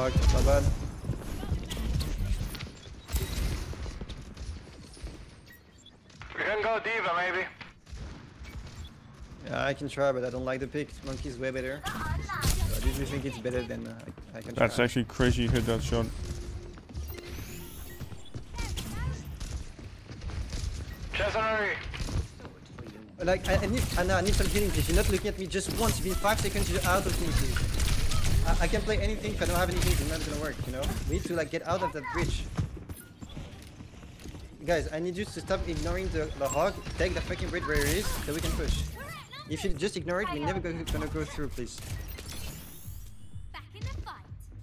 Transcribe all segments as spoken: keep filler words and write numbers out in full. Fuck, that's not bad. We can go D.Va maybe. Yeah, I can try, but I don't like the pick. Monkey's way better. So I usually think it's better than uh, I, I can try. That's actually crazy you hit that shot. Chazanari. Like, I, I need, Anna, I need some healing, please. You're not looking at me just once. If in five seconds you're out of me, please. I, I can play anything if I don't have anything. It's not gonna work, you know? We need to, like, get out of that bridge. Guys, I need you to stop ignoring the, the hog. Take the fucking bridge where it is, so we can push. If you just ignore it, we're never go, gonna go through, please. Back in the fight.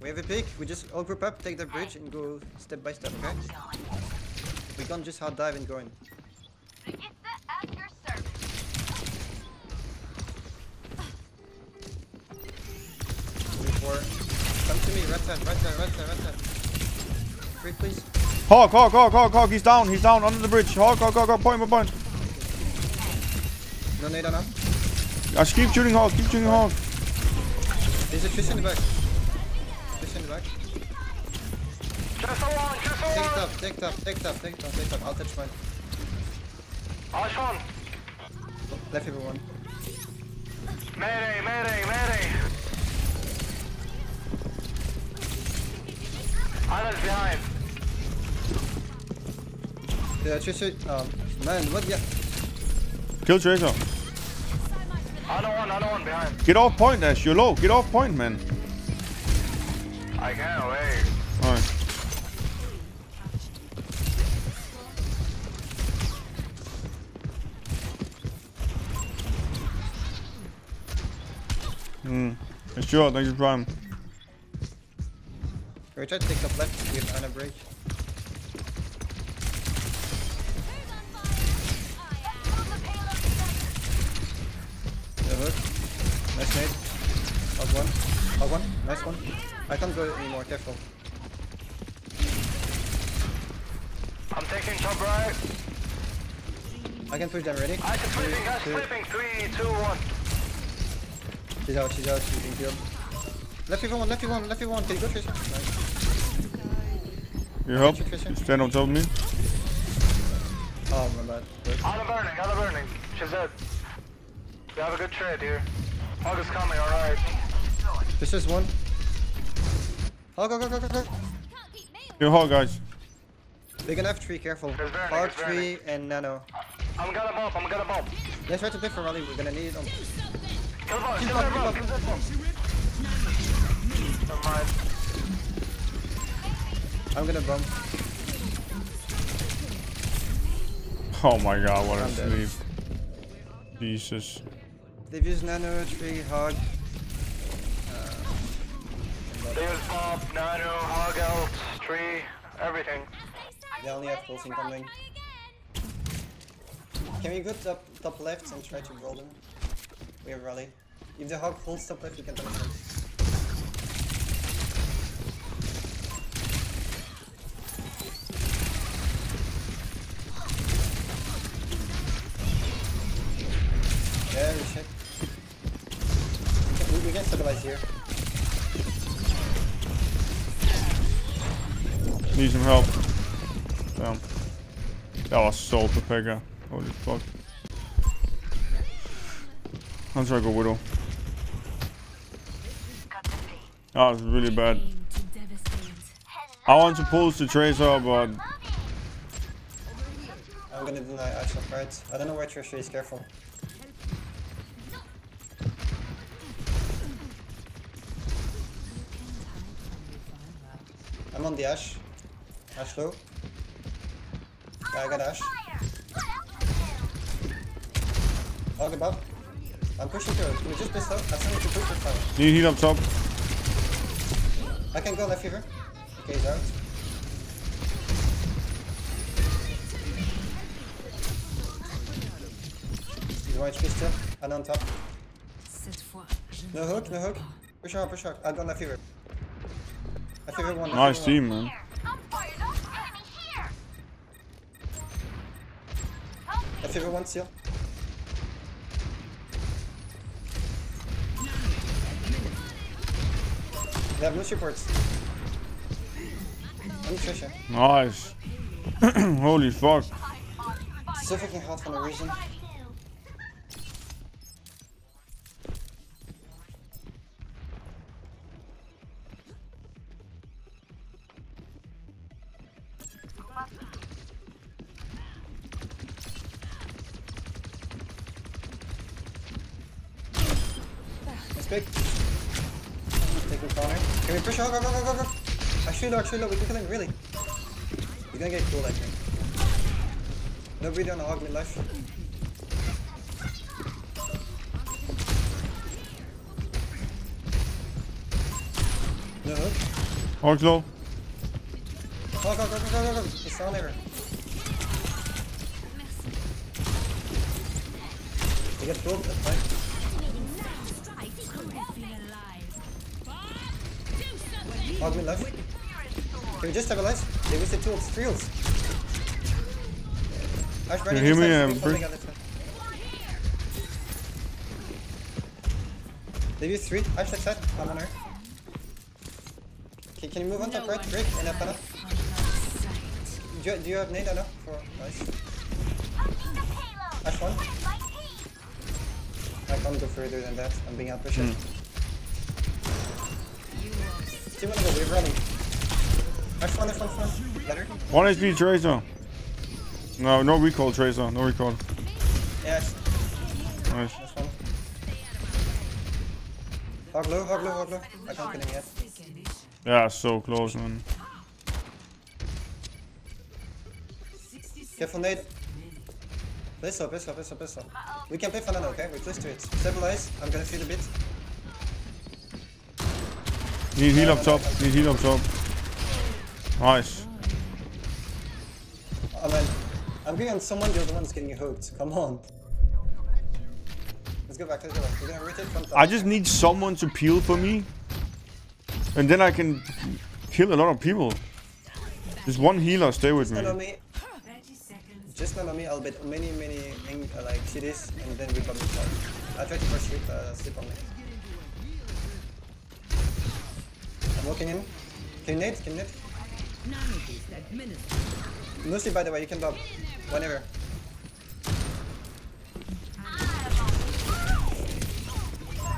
We have a pick. We just all group up, take the bridge, and go step by step, okay? We can't just hard dive and go in. Come to me, right side, right side, right side, right side. Break, please. Hawk, hawk, hawk, hawk, hawk, he's down, he's down, under the bridge. Hawk, hawk, hawk, hawk, point, point, point. No nade on him. I just keep shooting Hawk, keep shooting Hawk. There's a fish in the back. Fish in the back. Just along, just along. Take top, take top, take top, take top, take top. I'll touch mine. I'll touch one. Left everyone. Mayday, mayday, mayday. Island's behind. Yeah, Tracer. Um, man, what? Yeah. Kill Tracer. I don't want, I don't want behind. Get off point, Ash. You're low. Get off point, man. I can't wait. Alright. Hmm. Sure, thank you, Prime. We try to take up left to give Anna break. The hook. Nice nade. Up one. Up one. Nice one. I can't go anymore, careful. I'm taking top right. I can push them, ready? I'm flipping, I'm flipping. three, two, one. She's out, she's out, she's being killed. Left you one, left you one, left you one. Can you go, Tracer? Nice. You help? Stand on top of me. Oh, my bad. Out of burning, out of burning. She's dead. We have a good trade here. Hog is coming, alright. This is one. Hog, hog, hog, hog, hog. You hog, guys. They're gonna have tree, careful. Hog, tree, and nano. I'm gonna bomb, I'm gonna bomb. Let's try to pick for rally, we're gonna need them. Kill bomb, kill bomb, kill bomb, kill bomb. Never mind. I'm gonna bump. Oh my god, what I'm a dead. Sleep. Jesus. They've used nano, tree, hog. Uh, they used Bob, nano, hog out, tree, everything. They only have pulsing coming. Can we go top, top left and try to roll them? We have rally. If the hog pulls top left, we can top left. Yeah, we should. We, we can stabilize here. Need some help. Damn. That was so pega. Holy fuck. I'm trying to go Widow. That was really bad. I want to pulse the Tracer, but... I'm gonna deny Ashley, right? I don't know where Tracer is, careful. I'm on the Ash. Ash low. Yeah, I got Ash. Hog above. I'm pushing through. Can we just piss out? I still need to push this out. Need heat up top. I can go left river. Okay, he's out. He's one H P still. And on top. No hook, no hook. Push out, push out. I'll go left river. One, nice team, one. Man. My favorite one still. They have no supports. Ooh, Trisha. Nice. Holy fuck. So freaking hot for no reason. Big. Taking corner. Can we push? Oh, go, go, go, go, go. Actually, no, actually, no. We can kill him, really. We're gonna get cool, I think. Nobody don't hog me life. No hook. Hog's low. Go, go, go, go, go, go, go. It's down there. We get cool, that's fine. Hog me left. Can we just stabilize? They wasted two ults, three ults. Ash, Brandon, you hear me? Three. They used three. Ash, left side. I'm on her. Okay, can you move on top right? Break and up and up. Do you, do you have nade? I know. For, nice. Ash, one. I can't go further than that. I'm being outpushed. Mm. Do you want to go? We're running. Next one, next one, next one. Better. One H P Tracer. No, no recall Tracer. No recall. Yes. Nice. Hog low, hog low, hog low. I can't get him yet. Yeah, so close, man. Careful, nade. Pistol, pistol, pistol, pistol. We can play for now, okay? We're close to it. Stabilize. I'm gonna feel a bit. Need heal up top, need heal up top. Nice. Oh man, I'm getting on someone, the other one's getting hooked. Come on. Let's go back, let's go back. We're gonna rotate from top. I just need someone to peel for me. And then I can kill a lot of people. Just one healer, stay with me. Just not on me. Just not on me, I'll bet many, many uh, like cities and then we come inside. I try to push it, uh, sleep on me. Walking in. Can you nade? Can you nade? Lucy, by the way, you can bob. Whenever.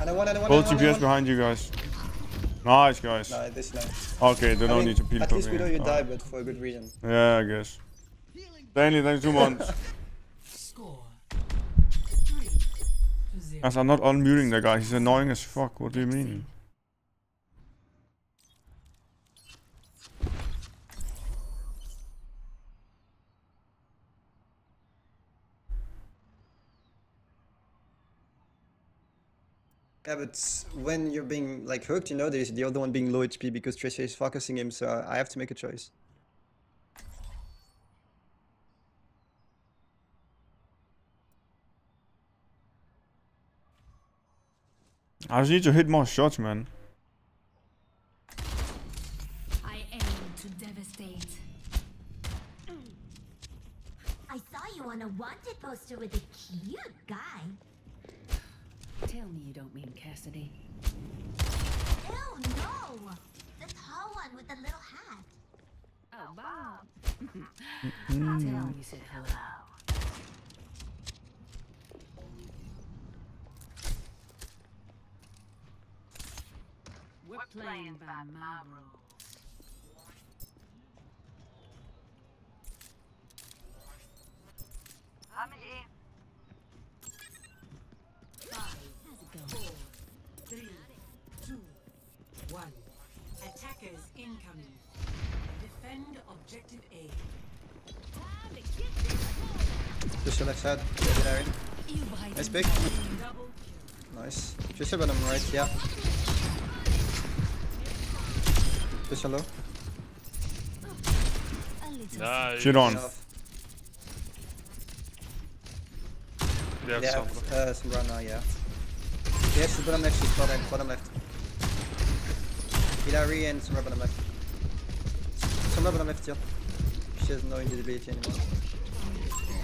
Another one, another one. Both G P S behind you guys. Nice, guys. No, this is nice. Okay, they don't need to peel for me. At least we know you die, but for a good reason. Yeah, I guess. Stanley, thanks two months. As I'm not unmuting that guy, he's annoying as fuck. What do you mean? Yeah, but when you're being like hooked, you know, there's the other one being low H P because Tracer is focusing him, so I have to make a choice. I just need to hit more shots, man. I aim to devastate. I saw you on a wanted poster with a cute guy. Tell me you don't mean Cassidy. Oh no! The tall one with the little hat. Oh, Bob. Tell me you said hello. We're playing by my rules. I'm here. three, two, one. Attackers incoming. Defend objective A. Time to get this. Just left side. Nice pick. Nice. Just about them right, yeah. Just low. Nice. Shoot on. They have Sombra. Uh, Sombra now, yeah. They have bottom left, she's bottom, bottom left. Hilary and Sombra bottom left. Sombra bottom left, yeah. She has no invisibility anymore.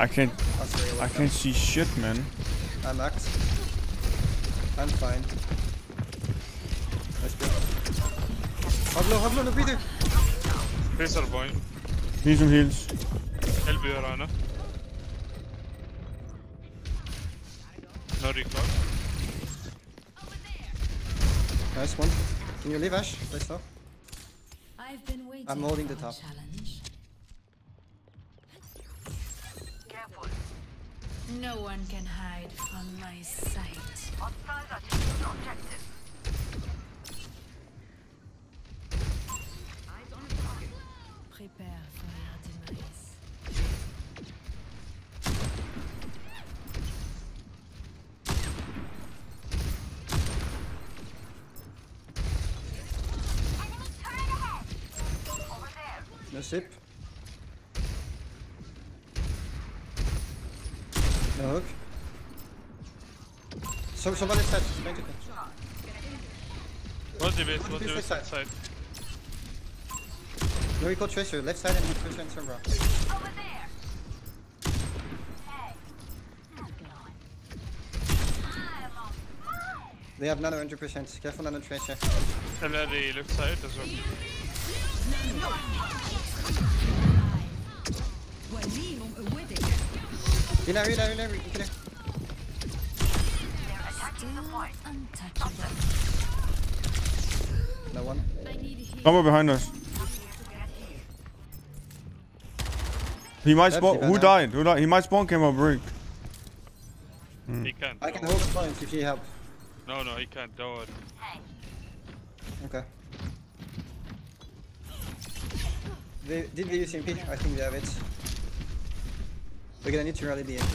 I can't, oh, sorry, I, I can't see shit, man. I'm knocked. I'm fine. Nice play. Hog low, hog low, no breather! Tracer boy. Need some heals. Help you, Rana. No recall. Nice one. Can you leave, Ash? Please stop. I've been waiting. I'm holding the top. Challenge. Careful. No one can hide from my sight. Hostiles are taking objective. Eyes on the target. Prepare for our demise. No sip. No hook. So, somebody's side. Thank you. What's the bit? What's the side? side? No, we call Tracer. Left side and Tracer and Sombra. Over there. Hey. They have another one hundred percent. Careful on the Tracer. And then the left side as well. Rina, Rina, Rina, Rina, Rina. No one. Someone behind us. He might spawn. Who died? Who died? He might spawn came on break. Hmm. He can't. I can hold the point if he helps. No, no, he can't do it. Okay. They, did they use M P? I think they have it. We're gonna need to rally the M P.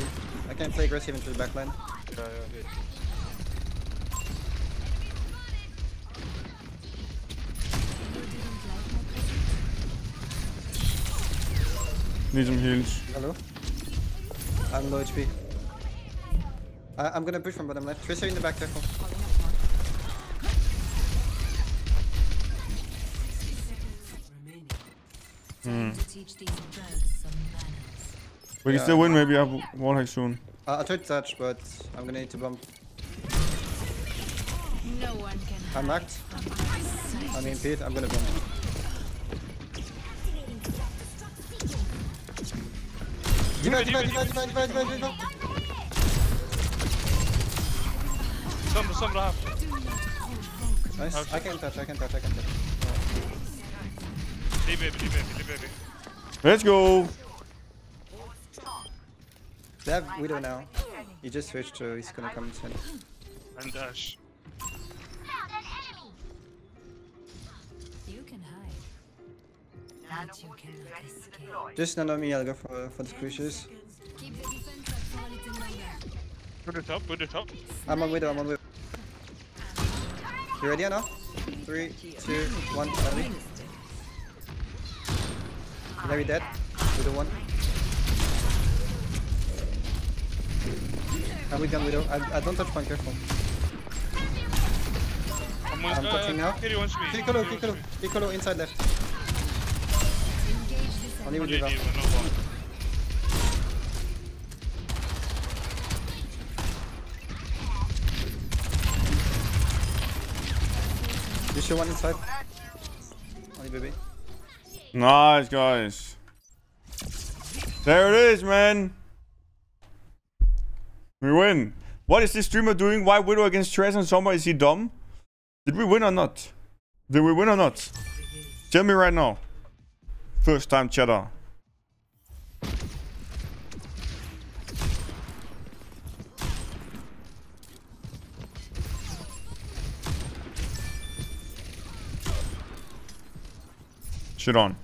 I can't play aggressive into the back line. Yeah, yeah, yeah. Need some heals. Hello? I'm low H P. I, I'm gonna push from bottom left. Tracer in the back, careful. Mm. To teach these bugs some manners. We can yeah, still win, maybe I have wall hack soon. Uh, I tried to touch, but I'm gonna need to bump. No one can I'm hacked. I'm impeded, I'm gonna bump. D.Va, D.Va, D.Va, D.Va, D.Va, D.Va, D.Va. Sombra, Sombra half. Nice, I can touch, I can touch, I can touch. Baby, baby, baby. Let's go! They have Widow now. He just switched, so he's gonna come inside. And dash. You can hide. But you cannot escape. Just nano me, I'll go for, for the squishes. Put it up, put it up. I'm on Widow, I'm on Widow. You ready now? three, two, one, ready? Very dead. Widow one. I'm with gun Widow. I, I don't touch one, careful. I'm uh, touching now. Piccolo, Piccolo, Piccolo, inside left. Only with D.Va. You show one inside. Only baby. Nice, guys. There it is, man. We win. What is this streamer doing? Why Widow against Tracer and Sombra? Is he dumb? Did we win or not? Did we win or not? Tell me right now. First time chatter. Shit on.